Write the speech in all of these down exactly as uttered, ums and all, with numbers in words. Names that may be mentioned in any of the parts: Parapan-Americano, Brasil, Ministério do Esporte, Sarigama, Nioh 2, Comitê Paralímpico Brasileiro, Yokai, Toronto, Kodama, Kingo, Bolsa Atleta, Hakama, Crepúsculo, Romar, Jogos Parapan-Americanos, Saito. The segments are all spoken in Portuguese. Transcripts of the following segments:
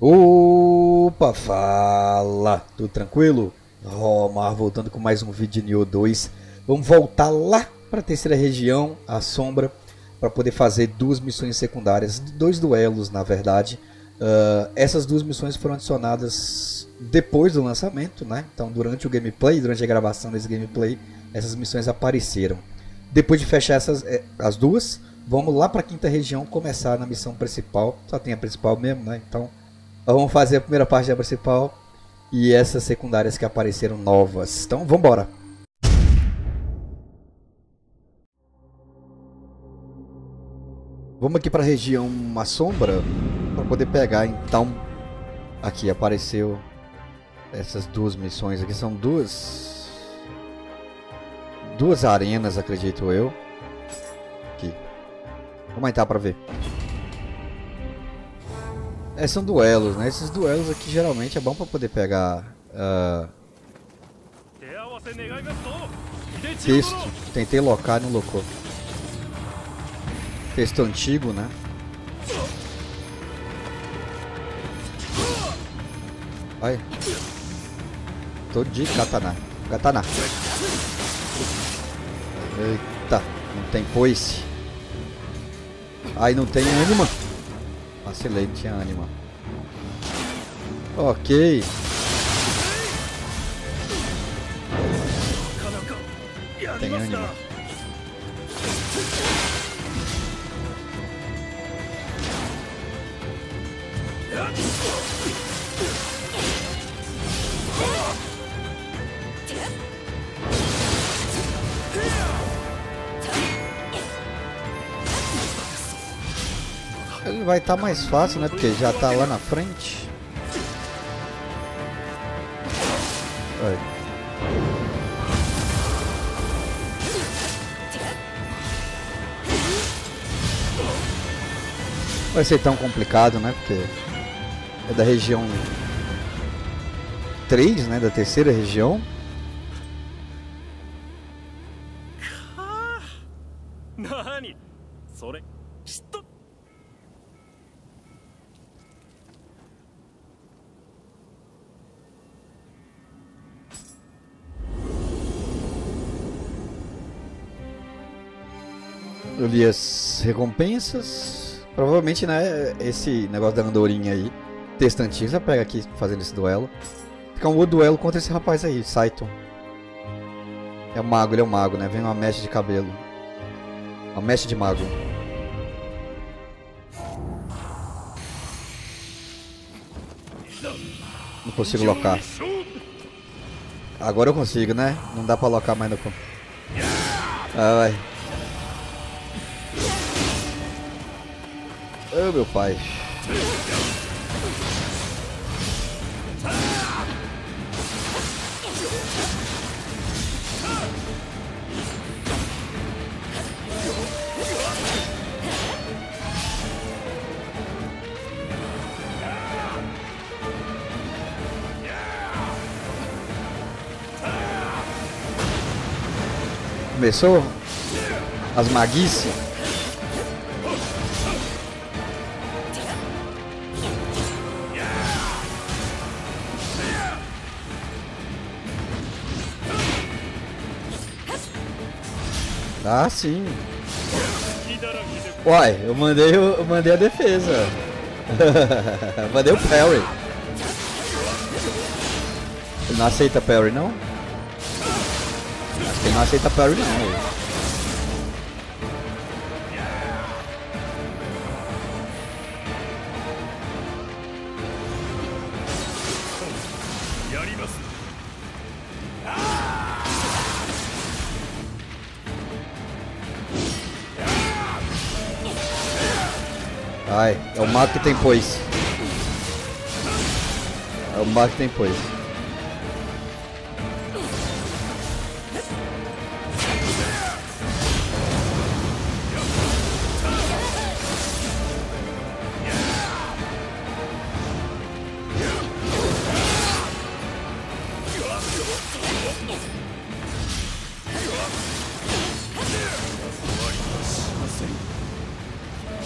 Opa, fala! Tudo tranquilo? Romar voltando com mais um vídeo de Nioh dois. Vamos voltar lá para a terceira região, a Sombra, para poder fazer duas missões secundárias, dois duelos na verdade. Uh, essas duas missões foram adicionadas depois do lançamento, né? Então durante o gameplay, durante a gravação desse gameplay, essas missões apareceram. Depois de fechar essas, as duas, vamos lá para a quinta região começar na missão principal. Só tem a principal mesmo, né? Então vamos fazer a primeira parte da principal e essas secundárias que apareceram novas. Então, vamos embora. Vamos aqui para a região A Sombra para poder pegar. Então, aqui apareceu essas duas missões. Aqui são duas duas arenas, acredito eu. Aqui. Vamos entrar para ver. É, são duelos, né? Esses duelos aqui geralmente é bom pra poder pegar uh, texto. Tentei locar, não locou. Texto antigo, né? Vai. Tô de katana. Katana. Eita, não tem foice. Ai, não tem nenhuma. Vacilei, não tinha ânima. Ok. Tem ânima. Ele vai estar tá mais fácil, né? Porque já tá lá na frente. Aí. Vai ser tão complicado, né? Porque é da região três, né? Da terceira região. Eu li as recompensas. Provavelmente, né, esse negócio da andorinha aí, texto antigo, já pega aqui fazendo esse duelo. Fica um outro duelo contra esse rapaz aí, Saito. É um mago, ele é um mago, né? Vem uma mecha de cabelo. Uma mecha de mago. Não consigo locar. Agora eu consigo, né? Não dá pra locar mais no... Ai... Oh, meu pai. Começou as maguices. Ah, sim. Uai, eu mandei, eu mandei a defesa. Mandei o parry. Ele não aceita parry, não? Acho que ele não aceita parry, não. Ai, é o mago que tem pois. É o mago que tem pois.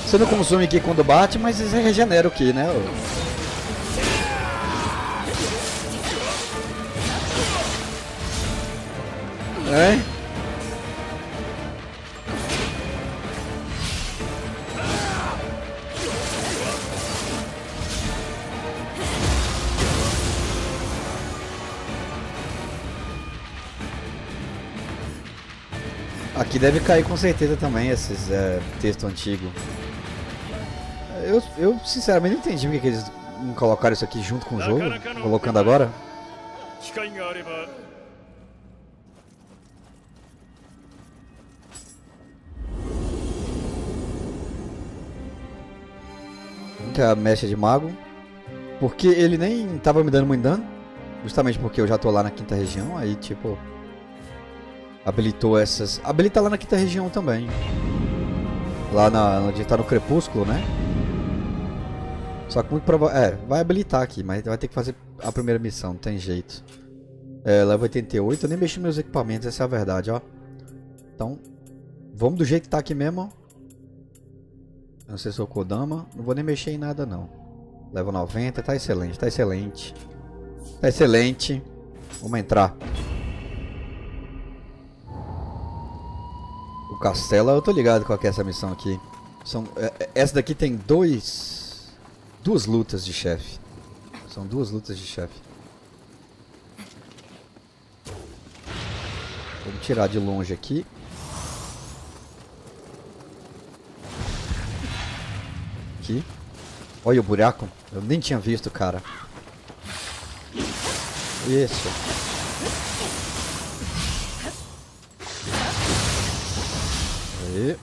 Você não consome aqui quando bate, mas regenera o que, né? É? Aqui deve cair com certeza também esses é, texto antigo. Eu, eu sinceramente não entendi porque que eles não colocaram isso aqui junto com o jogo, colocando agora. A mecha de mago, porque ele nem tava me dando muito dano, justamente porque eu já tô lá na quinta região, aí tipo habilitou essas, habilita lá na quinta região também, lá na, onde tá no Crepúsculo, né? Só que muito provavelmente, é, vai habilitar aqui, mas vai ter que fazer a primeira missão, não tem jeito. É, level oitenta e oito, eu nem mexi meus equipamentos, essa é a verdade, ó. Então, vamos do jeito que tá aqui mesmo, ó. Não sei se sou Kodama, não vou nem mexer em nada não. Level noventa, tá excelente, tá excelente. Tá excelente. Vamos entrar. O castelo, eu tô ligado qual que é essa missão aqui. São, essa daqui tem dois... Duas lutas de chefe. São duas lutas de chefe. Vamos tirar de longe aqui. Aqui. Olha o buraco, eu nem tinha visto, cara. Isso. Aí.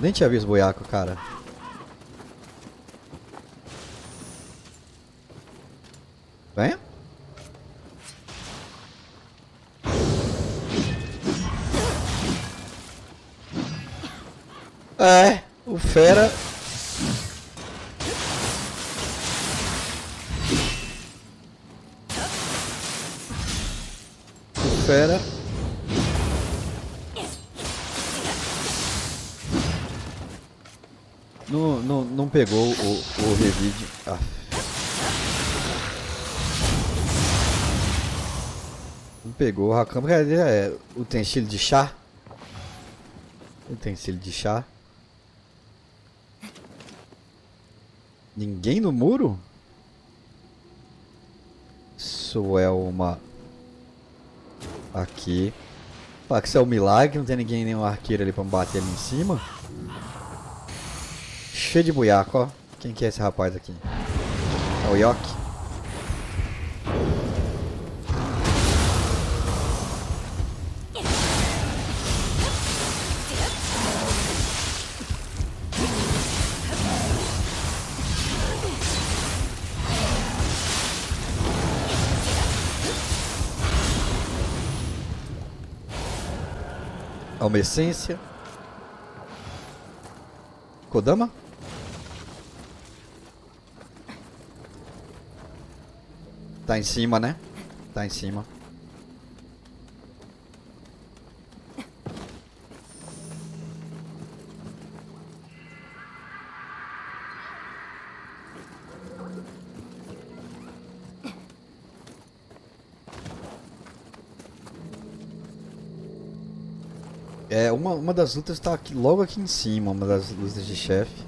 Nem tinha visto o buraco, cara. Vem. É, o fera. Fera. Não, não, não pegou o, o revide. Ah. Não pegou o Hakama. É utensílio de chá. Utensílio de chá. Ninguém no muro? Isso é uma... Aqui. Pá, que isso é um milagre, não tem ninguém, nenhum arqueiro ali pra me bater ali em cima. Cheio de buiaco, ó. Quem que é esse rapaz aqui? É o Yoki. Uma essência. Kodama? Tá em cima, né? Tá em cima. É, uma, uma das lutas tá aqui, logo aqui em cima, uma das lutas de chefe.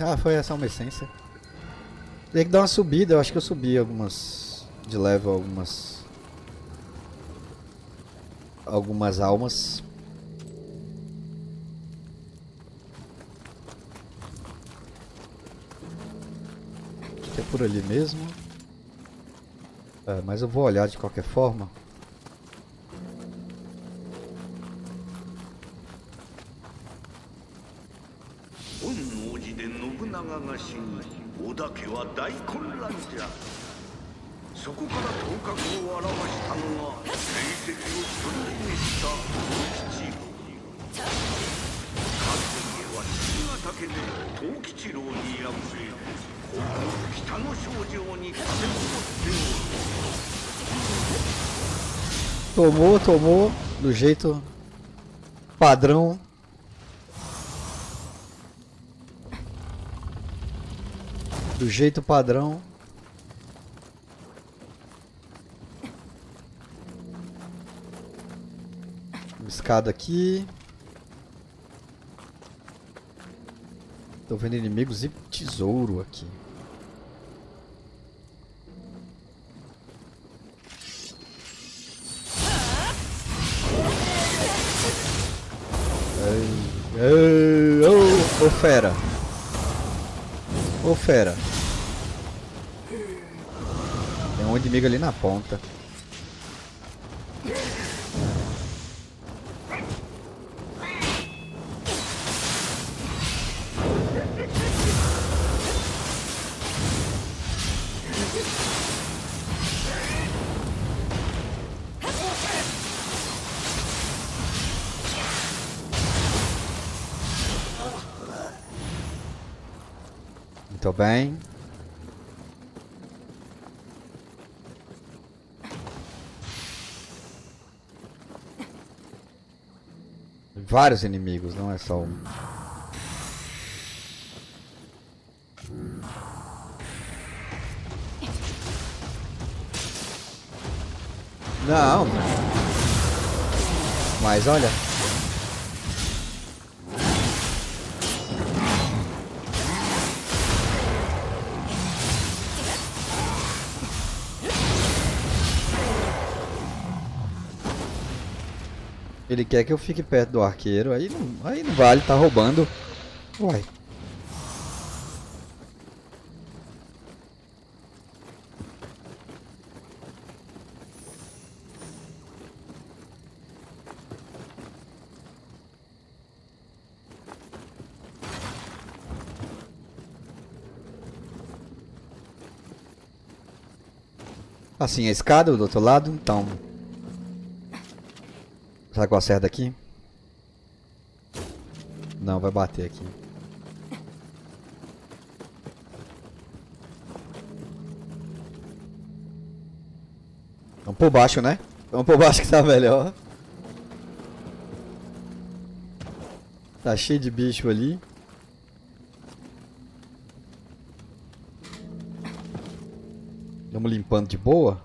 Ah, foi essa uma essência. Tem que dar uma subida, eu acho que eu subi algumas... De level, algumas... Algumas almas. Por ali mesmo, é, mas eu vou olhar de qualquer forma. Tomou, tomou, do jeito padrão. Do jeito padrão. Escada aqui. Tô vendo inimigos e tesouro aqui. Ô, fera. Ô, fera. Tem um inimigo ali na ponta. Muito bem. Vários inimigos, não é só um. Não, mas olha. Ele quer que eu fique perto do arqueiro, aí não, aí não vale, tá roubando. Uai. Assim, a escada do outro lado, então... Será que eu acerto aqui? Não, vai bater aqui. Vamos por baixo, né? Vamos por baixo que tá melhor. Tá cheio de bicho ali. Vamos limpando de boa.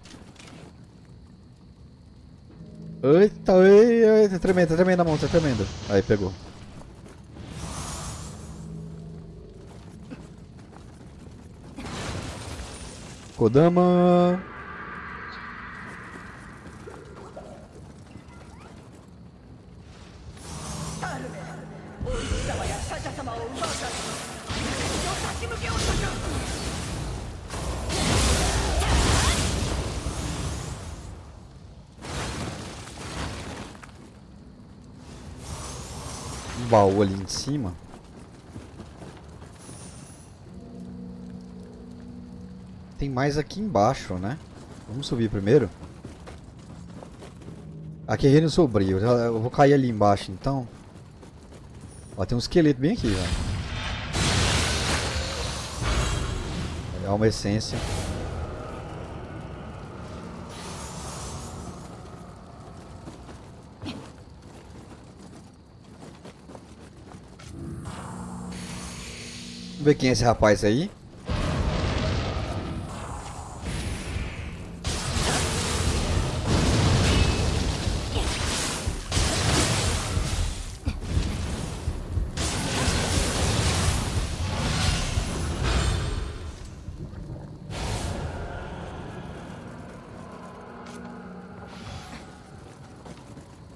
Eita, eita, tremendo, tá tremendo a mão, tá tremendo. Aí, pegou. Kodama. Baú ali em cima. Tem mais aqui embaixo, né? Vamos subir primeiro. Aqui é reino sombrio. Eu vou cair ali embaixo, então. Ó, tem um esqueleto bem aqui, velho. É uma essência. Vamos ver quem é esse rapaz aí.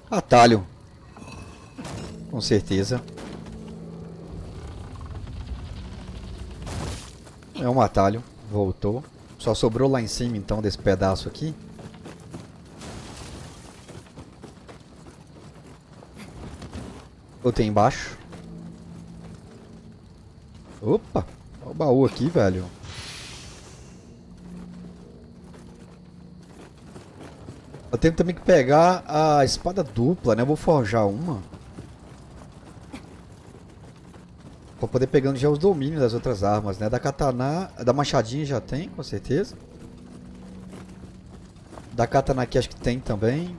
Atalho. Com certeza. É um atalho, voltou. Só sobrou lá em cima então desse pedaço aqui. Ou tem embaixo? Opa! Olha o baú aqui, velho. Eu tenho também que pegar a espada dupla, né? Eu vou forjar uma. Pra poder pegando já os domínios das outras armas, né? Da katana, da machadinha já tem, com certeza. Da katana aqui acho que tem também.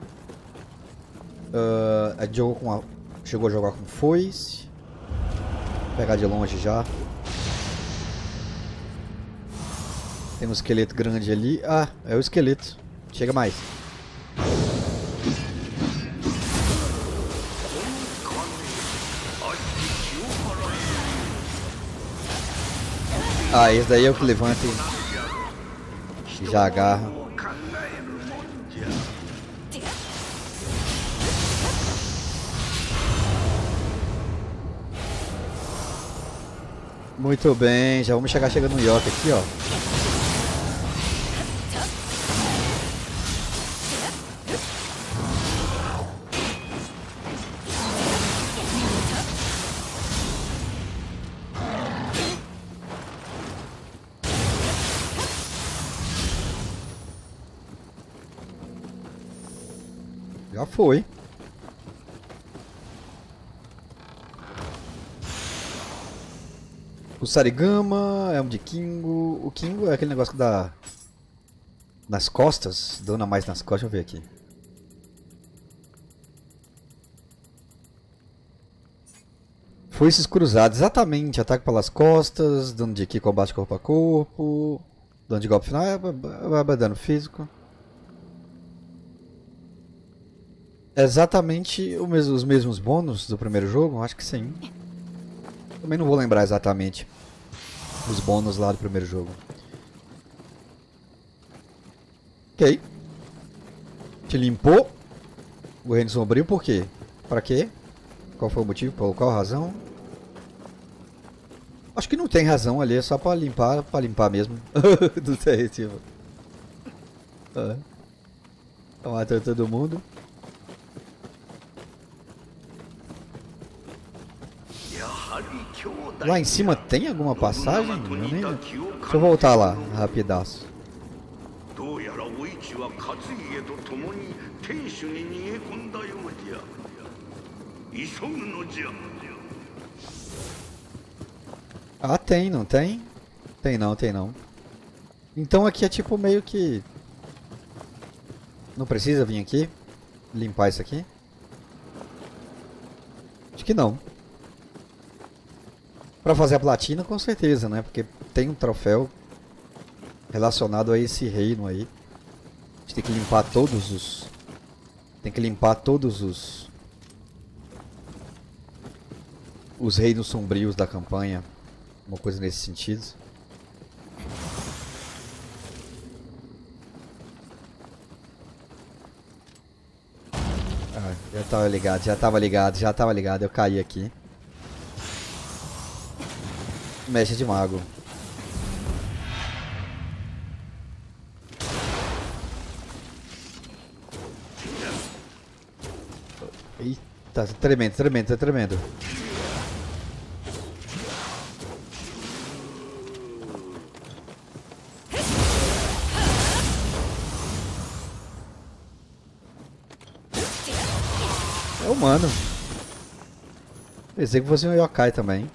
Uh, a gente jogou com a... chegou a jogar com foice. Vou pegar de longe já. Tem um esqueleto grande ali. Ah, é o esqueleto. Chega mais. Ah, esse daí é o que levanta e já agarra. Muito bem, já vamos chegar chegando no Nioh aqui, ó. Já foi. O Sarigama é um de Kingo. O Kingo é aquele negócio que dá nas costas. Dona mais nas costas, deixa eu ver aqui. Foices cruzadas, exatamente. Ataque pelas costas, dano de ki, combate corpo a corpo. Dano de golpe final, vai dano físico. Exatamente o mesmo, os mesmos bônus do primeiro jogo? Acho que sim. Também não vou lembrar exatamente os bônus lá do primeiro jogo. Ok. Te limpou o reino sombrio, por quê? Pra quê? Qual foi o motivo? Por qual razão? Acho que não tem razão ali, é só pra limpar, pra limpar mesmo. Não sei, tipo. Ah. Tá matando todo mundo. Lá em cima tem alguma passagem? Eu nem... Deixa eu voltar lá, rapidaço. Ah, tem, não tem? Tem não, tem não. Então aqui é tipo meio que... Não precisa vir aqui? Limpar isso aqui? Acho que não. Pra fazer a platina, com certeza, né? Porque tem um troféu relacionado a esse reino aí. A gente tem que limpar todos os... Tem que limpar todos os... Os reinos sombrios da campanha. Uma coisa nesse sentido. Ah, já tava ligado, já tava ligado, já tava ligado. Eu caí aqui. Mecha de mago. Eita, tremendo, tremendo, tremendo. É humano. Pensei que fosse um yokai também.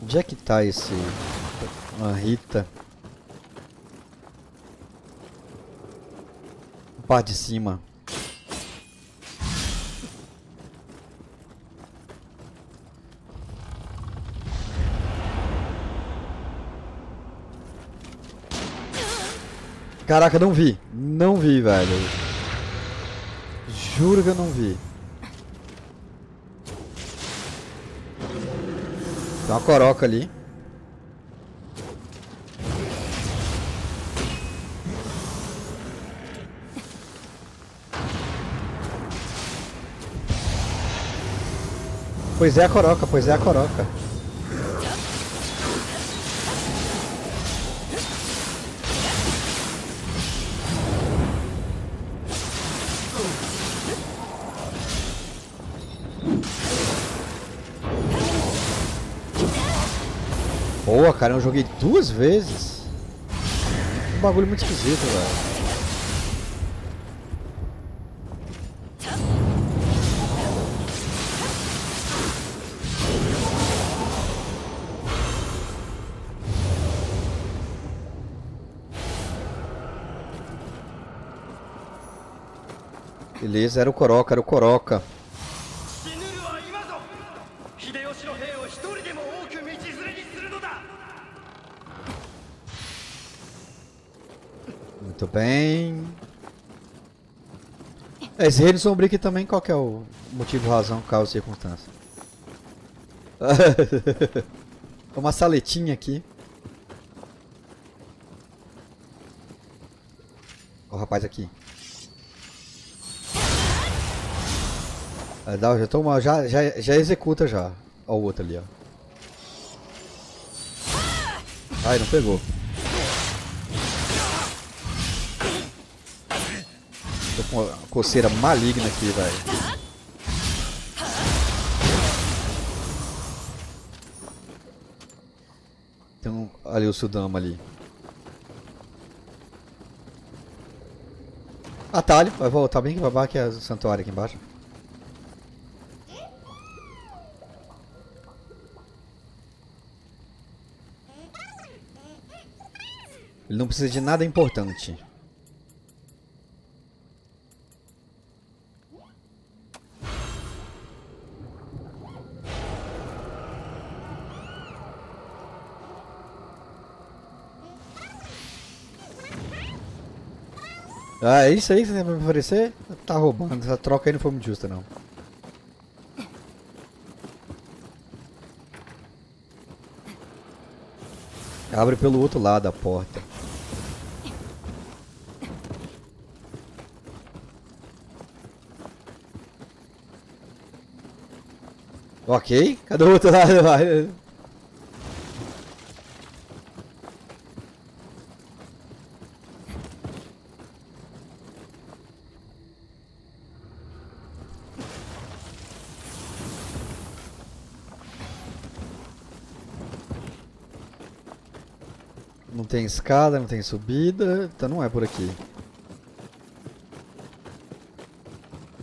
Onde é que tá esse... Uma Rita? A parte de cima. Caraca, não vi. Não vi, velho. Juro que eu não vi. Tem uma coroca ali. Pois é a coroca, pois é a coroca. boa, cara. Eu joguei duas vezes. Um bagulho muito esquisito, velho. Beleza, era o Coroca, era o Coroca. Muito bem. Esse reino sombrio aqui também, qual que é o motivo, razão, causa e circunstância? É uma saletinha aqui. Ó o rapaz aqui. Já, toma, já, já, já executa já. Olha o outro ali, ó. Ai, não pegou. Tô com uma coceira maligna aqui, velho. Tem um, ali o Sudama ali. Atalho, vai voltar bem que vai babar, que é o santuário aqui embaixo. Ele não precisa de nada importante. Ah, é isso aí que você tem pra me oferecer? Tá roubando, essa troca aí não foi muito justa não. Abre pelo outro lado a porta. Ok, cadê o outro lado? Vai. Não tem escada, não tem subida, então não é por aqui.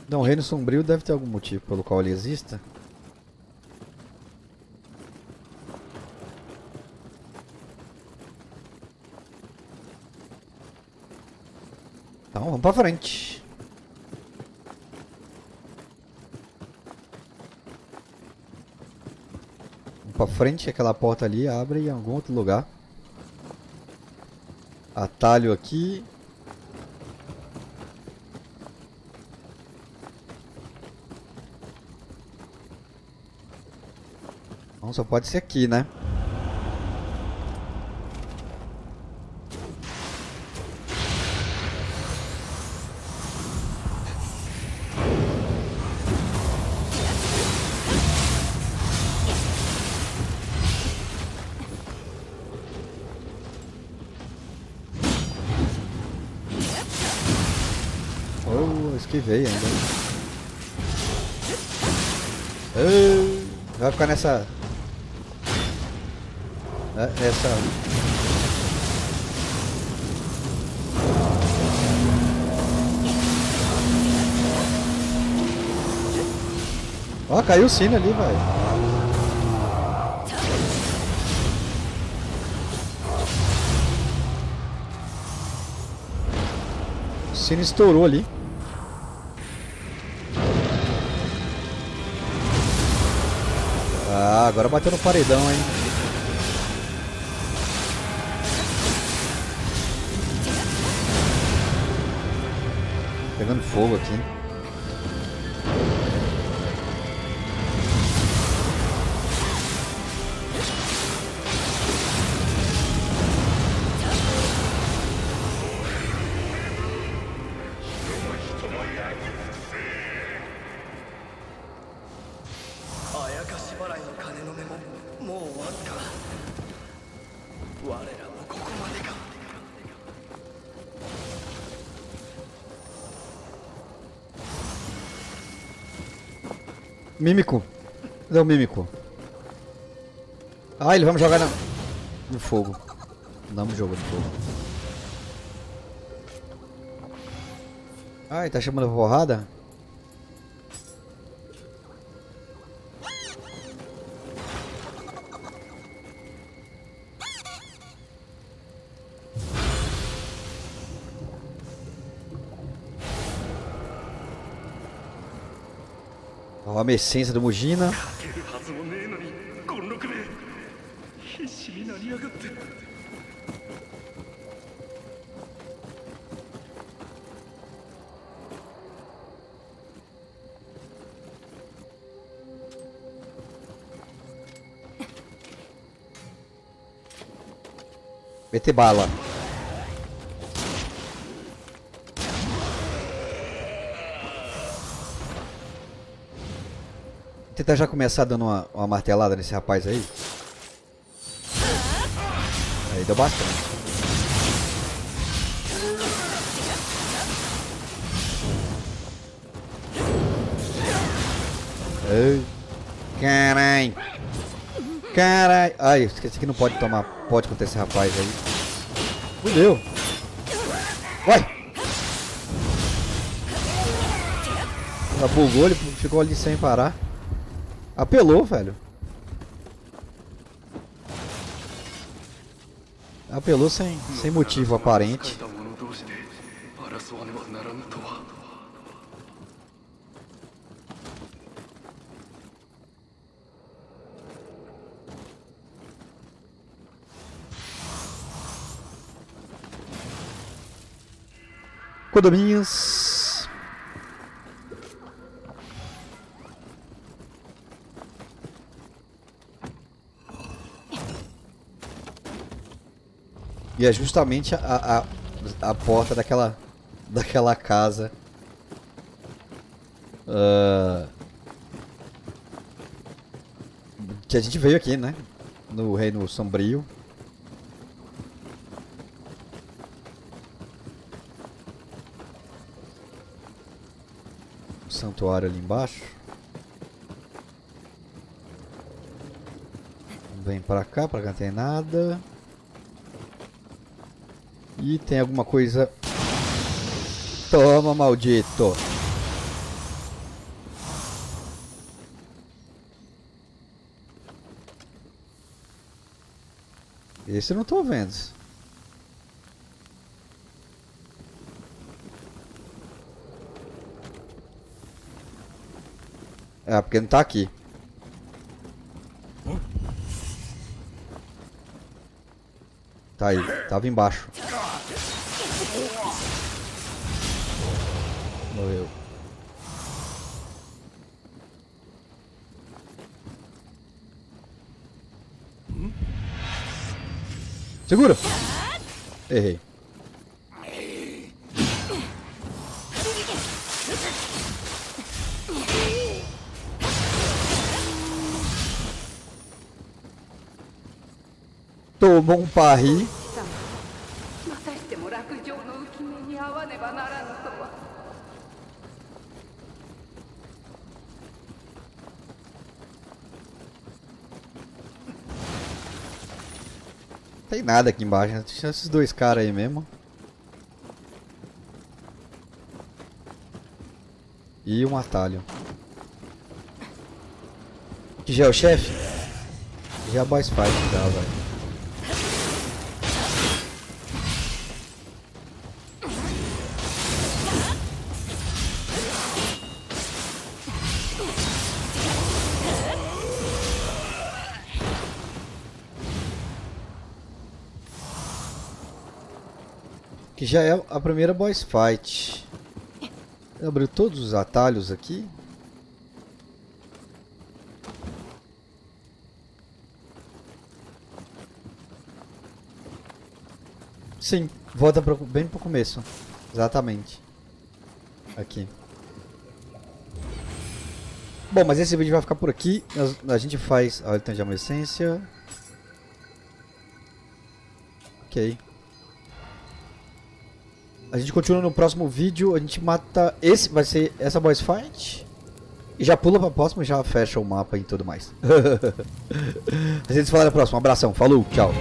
Não, o Reino Sombrio deve ter algum motivo pelo qual ele exista. Então vamos pra frente. Vamos pra frente, aquela porta ali abre em algum outro lugar. Atalho aqui. Não, só pode ser aqui, né? Veio ainda. Vai ficar nessa. Essa. Ó, caiu o sino ali, velho. O sino estourou ali. Ah, agora bateu no paredão, hein? Pegando fogo aqui. Mímico. Cadê o Mímico? Ah, ele vai me jogar na... no fogo. Não me joga no fogo. Ai, tá chamando a porrada? Ó, a essência do Mugina. Mete bala. Vou tentar já começar dando uma, uma martelada nesse rapaz aí. Aí deu bastante. Carai. Carai. Ai, esqueci que não pode tomar pode contra esse rapaz aí. Fudeu! Vai! Ela bugou, ele ficou ali sem parar. Apelou, velho. Apelou sem, sem motivo aparente. Kodaminhas. E é justamente a, a, a porta daquela daquela casa uh, que a gente veio aqui, né? No Reino Sombrio. Santuário ali embaixo. Vem pra cá, pra cá não tem nada. E tem alguma coisa. Toma, maldito! Esse eu não tô vendo. Ah, porque não tá aqui. Tá aí, tava embaixo. Morreu. Segura! Errei. Tomou um parry. Não tem nada aqui embaixo, né? Tinha esses dois caras aí mesmo. E um atalho. Que já é o chefe? Já a boss fight que dá, velho. Já é a primeira boss fight. Abriu todos os atalhos aqui. Sim, volta pra, bem pro começo. Exatamente. Aqui. Bom, mas esse vídeo vai ficar por aqui. A, a gente faz... Olha, tem já uma essência. Ok. A gente continua no próximo vídeo, a gente mata esse, vai ser essa boss fight. E já pula pra próxima e já fecha o mapa e tudo mais. A gente se fala na próxima, um abração, falou, tchau.